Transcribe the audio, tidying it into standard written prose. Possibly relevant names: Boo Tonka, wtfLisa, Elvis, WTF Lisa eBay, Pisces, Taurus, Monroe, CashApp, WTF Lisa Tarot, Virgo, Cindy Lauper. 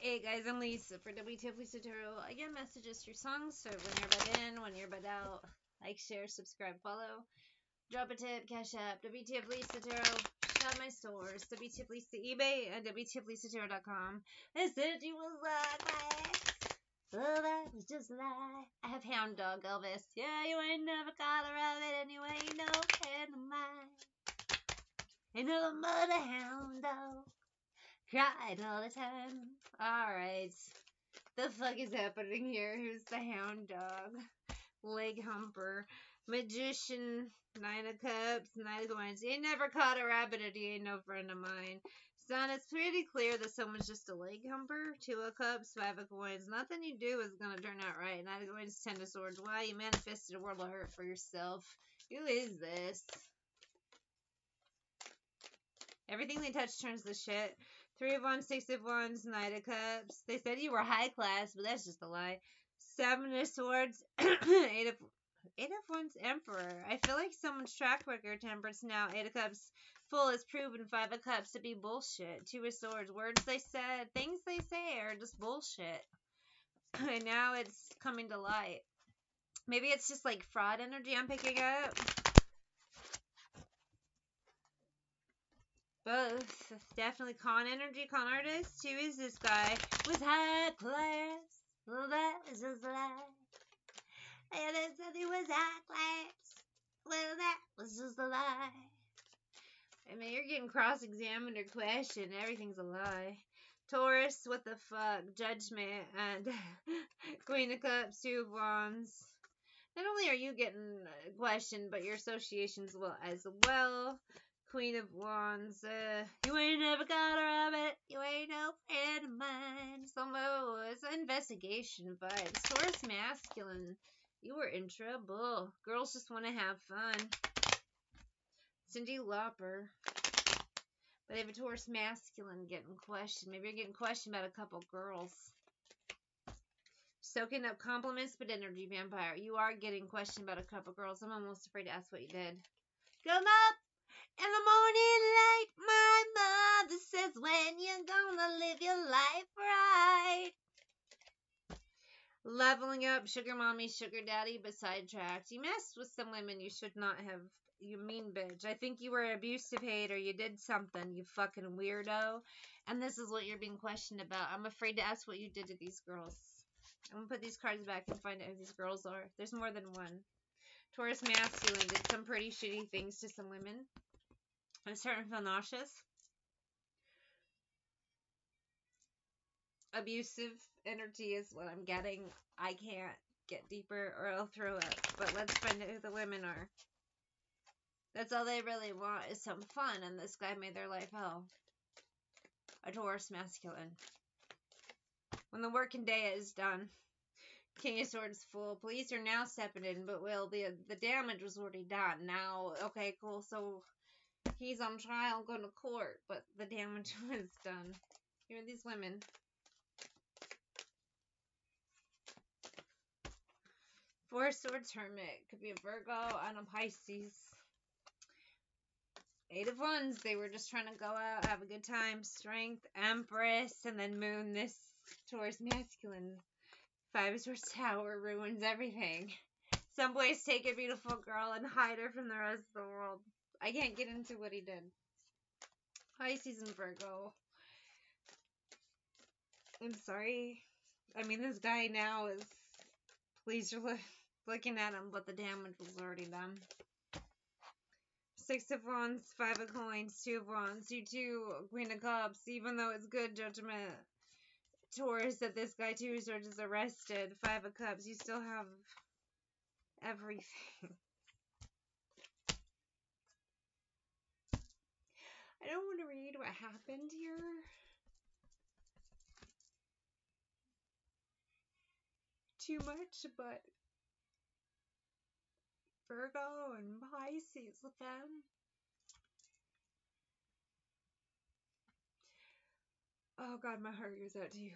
Hey guys, I'm Lisa for WTF Lisa Tarot. Again, messages through songs, so when you're butt in, when you're butt out, like, share, subscribe, follow, drop a tip, cash app, WTF Lisa Tarot, shop my stores, WTF Lisa eBay, and WTFLisaTarot.com. I said you was like my ex, oh, that was just a lie. I have hound dog Elvis. Yeah, you ain't never caught a rabbit, and you ain't no friend of mine. Ain't no mother hound dog. Cried all the time. Alright. The fuck is happening here? Who's the hound dog? Leg humper. Magician. 9 of Cups. 9 of Wands. You ain't never caught a rabbit and you ain't no friend of mine. Son, it's pretty clear that someone's just a leg humper. 2 of Cups. 5 of Wands. Nothing you do is going to turn out right. 9 of Wands. 10 of Swords. Why? You manifested a world of hurt for yourself. Who is this? Everything they touch turns to shit. 3 of Wands, 6 of Wands, 9 of Cups. They said you were high class, but that's just a lie. 7 of Swords, 8 of Wands, Emperor. I feel like someone's track record, Temperance now. 8 of Cups, full is proven. 5 of Cups to be bullshit. 2 of Swords, words they said, things they say are just bullshit. And now it's coming to light. Maybe it's just like fraud energy I'm picking up. Both. Definitely con energy, con artist. Who is this guy? Was high class. Well, that was just a lie. And then said he was high class. Well, that was just a lie. I mean, you're getting cross-examined or questioned. Everything's a lie. Taurus, what the fuck? Judgment. And Queen of Cups, 2 of Wands. Not only are you getting questioned, but your associations will as well. Queen of Wands, you ain't never got a rabbit, you ain't no friend of mine. So it's investigation vibes. Taurus masculine, you were in trouble. Girls just want to have fun. Cindy Lauper. But they have a Taurus masculine getting questioned. Maybe you're getting questioned about a couple girls. Soaking up compliments, but energy vampire. You are getting questioned about a couple girls. I'm almost afraid to ask what you did. Come up! In the morning light, my mother says, when you're gonna live your life right. Leveling up, sugar mommy, sugar daddy, but sidetracked. You messed with some women you should not have. You mean bitch. I think you were an abusive hater. You did something, you fucking weirdo. And this is what you're being questioned about. I'm afraid to ask what you did to these girls. I'm gonna put these cards back and find out who these girls are. There's more than one. Taurus masculine did some pretty shitty things to some women. I'm starting to feel nauseous. Abusive energy is what I'm getting. I can't get deeper or I'll throw up. But let's find out who the women are. That's all they really want is some fun, and this guy made their life hell. A Taurus masculine. When the working day is done. King of Swords full. Police are now stepping in, but well, the damage was already done. Now, okay, cool. So he's on trial, going to court, but the damage was done. Here are these women. Four of Swords hermit. Could be a Virgo and a Pisces. 8 of Wands. They were just trying to go out, have a good time. Strength, Empress, and then Moon. This Taurus masculine. 5 of Swords tower ruins everything. Some boys take a beautiful girl and hide her from the rest of the world. I can't get into what he did. Pisces and Virgo. I'm sorry. I mean, this guy now is... Please, you're looking at him, but the damage was already done. 6 of Wands, 5 of Coins, 2 of Wands, you two, Queen of Cups, even though it's good judgment. Taurus, that this guy too is just arrested. 5 of Cups. You still have everything. I don't want to read what happened here. Too much, but Virgo and Pisces with them. Oh, God, my heart goes out to you.